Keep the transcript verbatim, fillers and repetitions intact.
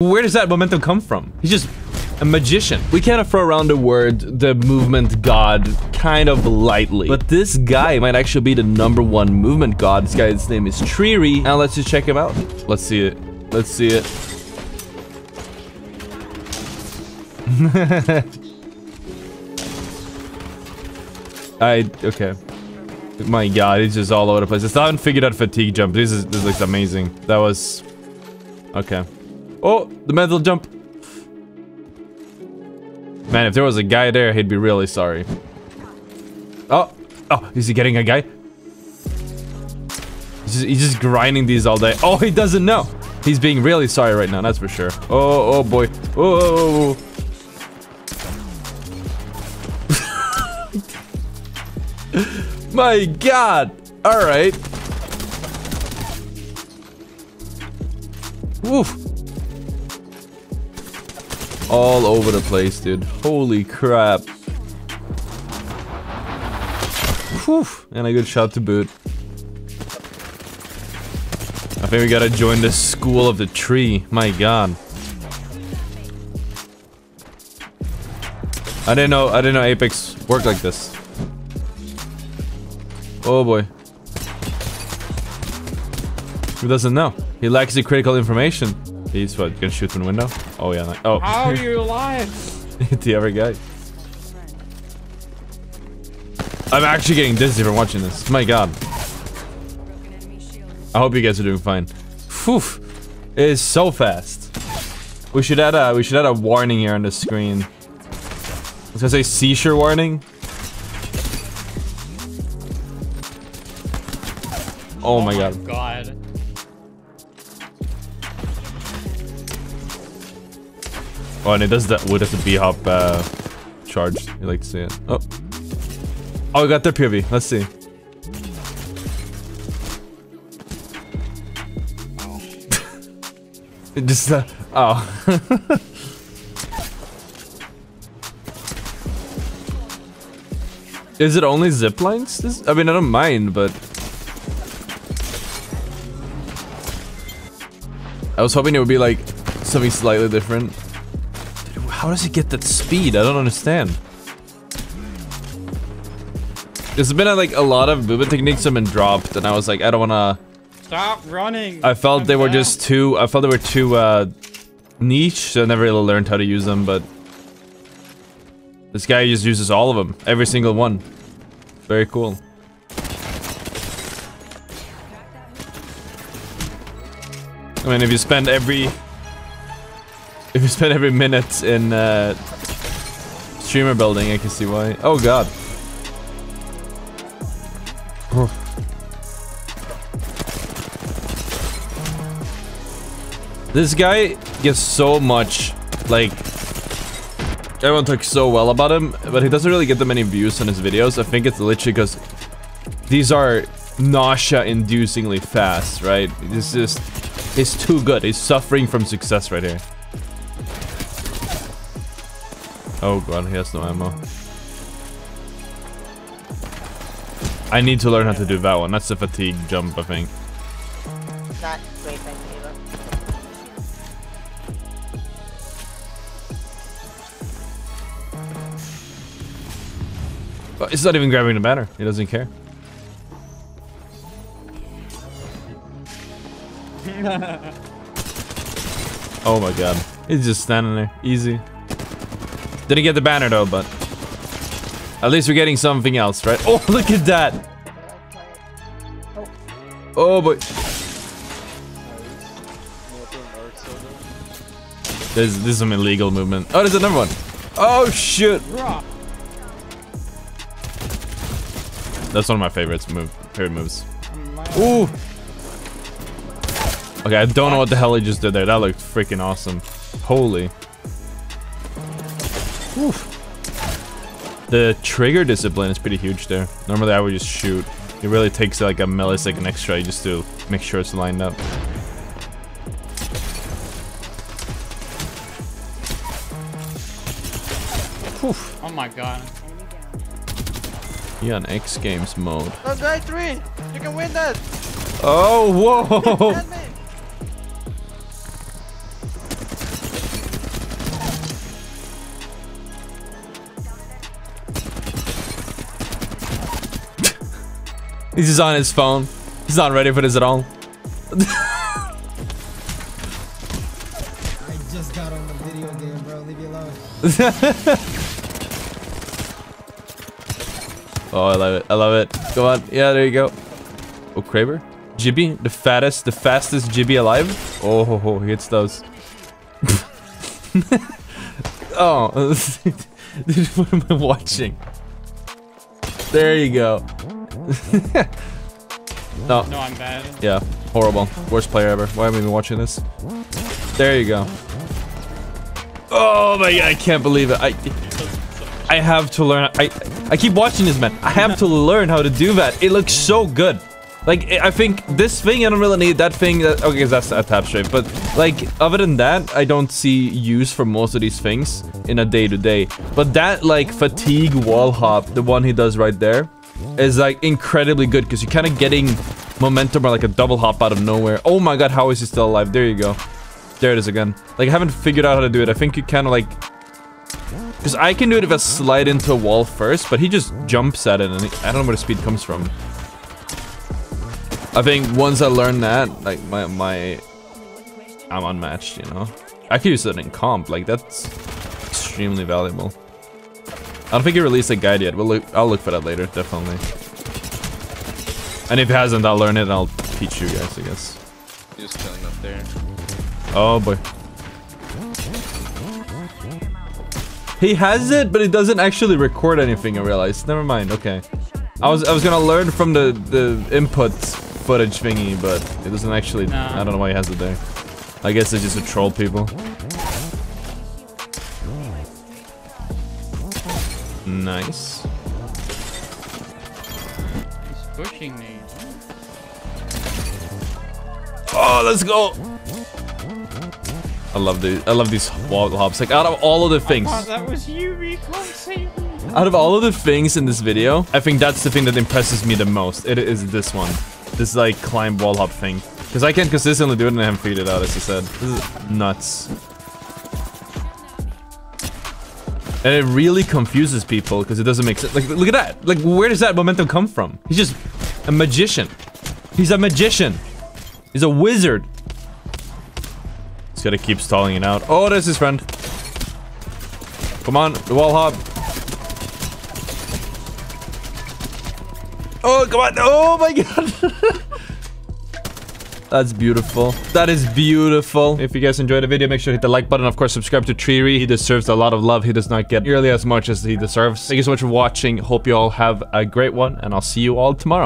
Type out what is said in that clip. Where does that momentum come from? He's just a magician. We kind of throw around the word, the movement god, kind of lightly. But this guy might actually be the number one movement god. This guy's name is Treeree. Now let's just check him out. Let's see it. Let's see it. I... okay. My god, it's just all over the place. I still haven't figured out fatigue jump. This is... this looks amazing. That was... okay. Oh, the mental jump. Man, if there was a guy there, he'd be really sorry. Oh, oh, is he getting a guy? He's just, he's just grinding these all day. Oh, he doesn't know. He's being really sorry right now, that's for sure. Oh, oh boy. Oh. My god. All right. Oof. All over the place, dude. Holy crap. Whew. And a good shot to boot. I think we gotta join the school of the tree. My god. I didn't know I didn't know Apex worked like this. Oh boy. Who doesn't know? He lacks the critical information. He's what, gonna shoot from the window? Oh yeah, like, oh. How are you lying? The other guy. I'm actually getting dizzy from watching this. My god. I hope you guys are doing fine. Phew. It is so fast. We should add a we should add a warning here on the screen. I was gonna say seizure warning. Oh, oh my god. god. Oh, and it does that. Would have to B hop uh, charged. You like to see it? Oh, oh, we got their P O V. Let's see. Oh. It just uh, oh. Is it only zip lines? This, I mean, I don't mind, but I was hoping it would be like something slightly different. How does he get that speed? I don't understand. There's been a, like a lot of movement techniques have been dropped, and I was like, I don't wanna stop running. I felt I'm they down. were just too. I felt they were too uh, niche, so I never really learned how to use them. But this guy just uses all of them, every single one. Very cool. I mean, if you spend every. If you spend every minute in uh, streamer building, I can see why. Oh god. Oh. This guy gets so much, like, everyone talks so well about him, but he doesn't really get that many views on his videos. I think it's literally because these are nausea-inducingly fast, right? This is, it's too good. He's suffering from success right here. Oh god, he has no ammo. I need to learn how to do that one. That's the fatigue jump, I think. Not great, I believe. But it's not even grabbing the banner. He doesn't care. Oh my god. He's just standing there. Easy. Didn't get the banner though, but at least we're getting something else, right? Oh, look at that! Oh boy! There's this is some illegal movement. Oh, there's another one! Oh shoot! That's one of my favorites move favorite moves. Ooh! Okay, I don't know what the hell he just did there. That looked freaking awesome. Holy! Oof. The trigger discipline is pretty huge there. Normally I would just shoot. It really takes like a millisecond extra just to make sure it's lined up. Oof. Oh my god. Yeah, on X Games mode. That's guy three! You can win that! Oh, whoa! He's just on his phone. He's not ready for this at all. I just got on the video game, bro. Leave me alone. Oh, I love it. I love it. Go on. Yeah, there you go. Oh, Kraber. Jibby, the fattest, the fastest Jibby alive. Oh, ho, ho, he hits those. Oh, dude, what am I watching? There you go. No. No, I'm bad. Yeah, horrible. Worst player ever. Why am I even watching this? There you go. Oh my god, I can't believe it. I I have to learn. I I keep watching this, man. I have to learn how to do that. It looks so good. Like, I think this thing, I don't really need that thing. That, okay, that's a tap straight. But, like, other than that, I don't see use for most of these things in a day-to-day. -day. But that, like, fatigue wall hop, the one he does right there, is, like, incredibly good. Because you're kind of getting momentum or, like, a double hop out of nowhere. Oh, my God. How is he still alive? There you go. There it is again. Like, I haven't figured out how to do it. I think you kind of, like... Because I can do it if I slide into a wall first. But he just jumps at it. And he, I don't know where the speed comes from. I think once I learned that, like, my, my... I'm unmatched, you know? I could use it in comp, like, that's extremely valuable. I don't think he released a guide yet, but look, I'll look for that later, definitely. And if he hasn't, I'll learn it and I'll teach you guys, I guess. He's just chilling up there. Oh, boy. He has it, but it doesn't actually record anything, I realized. Never mind, okay. I was, I was gonna learn from the, the inputs. Footage thingy, but it doesn't actually. No. I don't know why he has it there. I guess it's just to troll people. Nice. He's pushing me. Oh, let's go! I love the. I love these wall hops. Like, out of all of the things. Oh, that was you, Rico, save me. Out of all of the things in this video, I think that's the thing that impresses me the most. It is this one. This, like, climb wall hop thing. Because I can't consistently do it and I haven't figured it out, as I said. This is nuts. And it really confuses people because it doesn't make sense. Like, look at that. Like, where does that momentum come from? He's just a magician. He's a magician. He's a wizard. He's got to keep stalling it out. Oh, there's his friend. Come on, the wall hop. Oh, come on. Oh, my God. That's beautiful. That is beautiful. If you guys enjoyed the video, make sure to hit the like button. Of course, subscribe to Treeree. He deserves a lot of love. He does not get nearly as much as he deserves. Thank you so much for watching. Hope you all have a great one, and I'll see you all tomorrow.